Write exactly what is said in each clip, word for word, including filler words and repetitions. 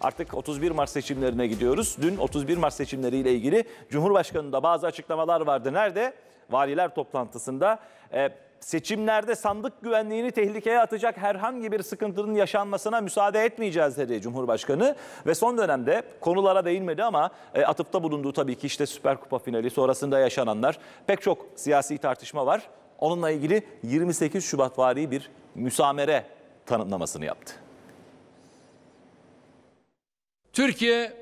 Artık otuz bir Mart seçimlerine gidiyoruz. Dün otuz bir Mart seçimleriyle ilgili Cumhurbaşkanı'nda bazı açıklamalar vardı. Nerede? Valiler toplantısında. E, seçimlerde sandık güvenliğini tehlikeye atacak herhangi bir sıkıntının yaşanmasına müsaade etmeyeceğiz dedi Cumhurbaşkanı. Ve son dönemde konulara değinmedi ama e, atıfta bulunduğu tabii ki işte Süper Kupa finali sonrasında yaşananlar, pek çok siyasi tartışma var. Onunla ilgili yirmi sekiz Şubat vari bir müsamere tanımlamasını yaptı. Türkiye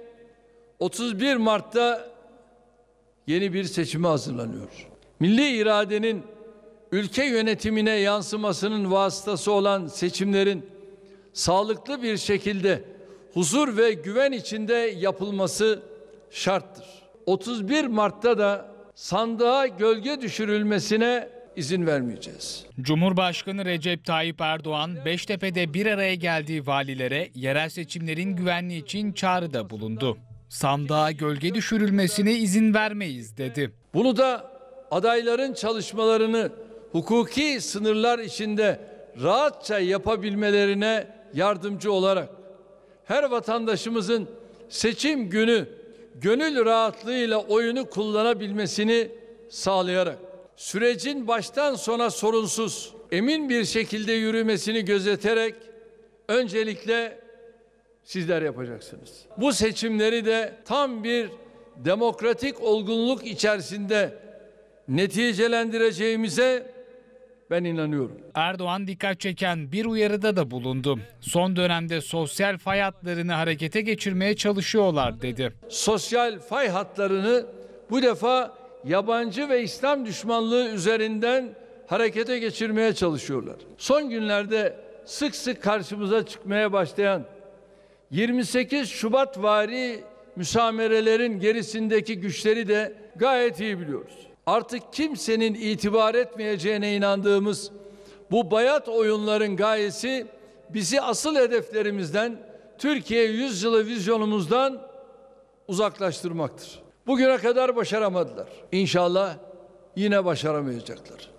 otuz bir Mart'ta yeni bir seçime hazırlanıyor. Milli iradenin ülke yönetimine yansımasının vasıtası olan seçimlerin sağlıklı bir şekilde huzur ve güven içinde yapılması şarttır. otuz bir Mart'ta da sandığa gölge düşürülmesine izin vermeyeceğiz. Cumhurbaşkanı Recep Tayyip Erdoğan, Beştepe'de bir araya geldiği valilere yerel seçimlerin güvenliği için çağrıda bulundu. Sandığa gölge düşürülmesine izin vermeyiz dedi. Bunu da adayların çalışmalarını hukuki sınırlar içinde rahatça yapabilmelerine yardımcı olarak her vatandaşımızın seçim günü gönül rahatlığıyla oyunu kullanabilmesini sağlayarak sürecin baştan sona sorunsuz, emin bir şekilde yürümesini gözeterek öncelikle sizler yapacaksınız. Bu seçimleri de tam bir demokratik olgunluk içerisinde neticelendireceğimize ben inanıyorum. Erdoğan dikkat çeken bir uyarıda da bulundu. Son dönemde sosyal fay hatlarını harekete geçirmeye çalışıyorlar dedi. Sosyal fay hatlarını bu defa yabancı ve İslam düşmanlığı üzerinden harekete geçirmeye çalışıyorlar. Son günlerde sık sık karşımıza çıkmaya başlayan yirmi sekiz Şubat vari müsamerelerin gerisindeki güçleri de gayet iyi biliyoruz. Artık kimsenin itibar etmeyeceğine inandığımız bu bayat oyunların gayesi bizi asıl hedeflerimizden, Türkiye Yüzyılı vizyonumuzdan uzaklaştırmaktır. Bugüne kadar başaramadılar. İnşallah yine başaramayacaklar.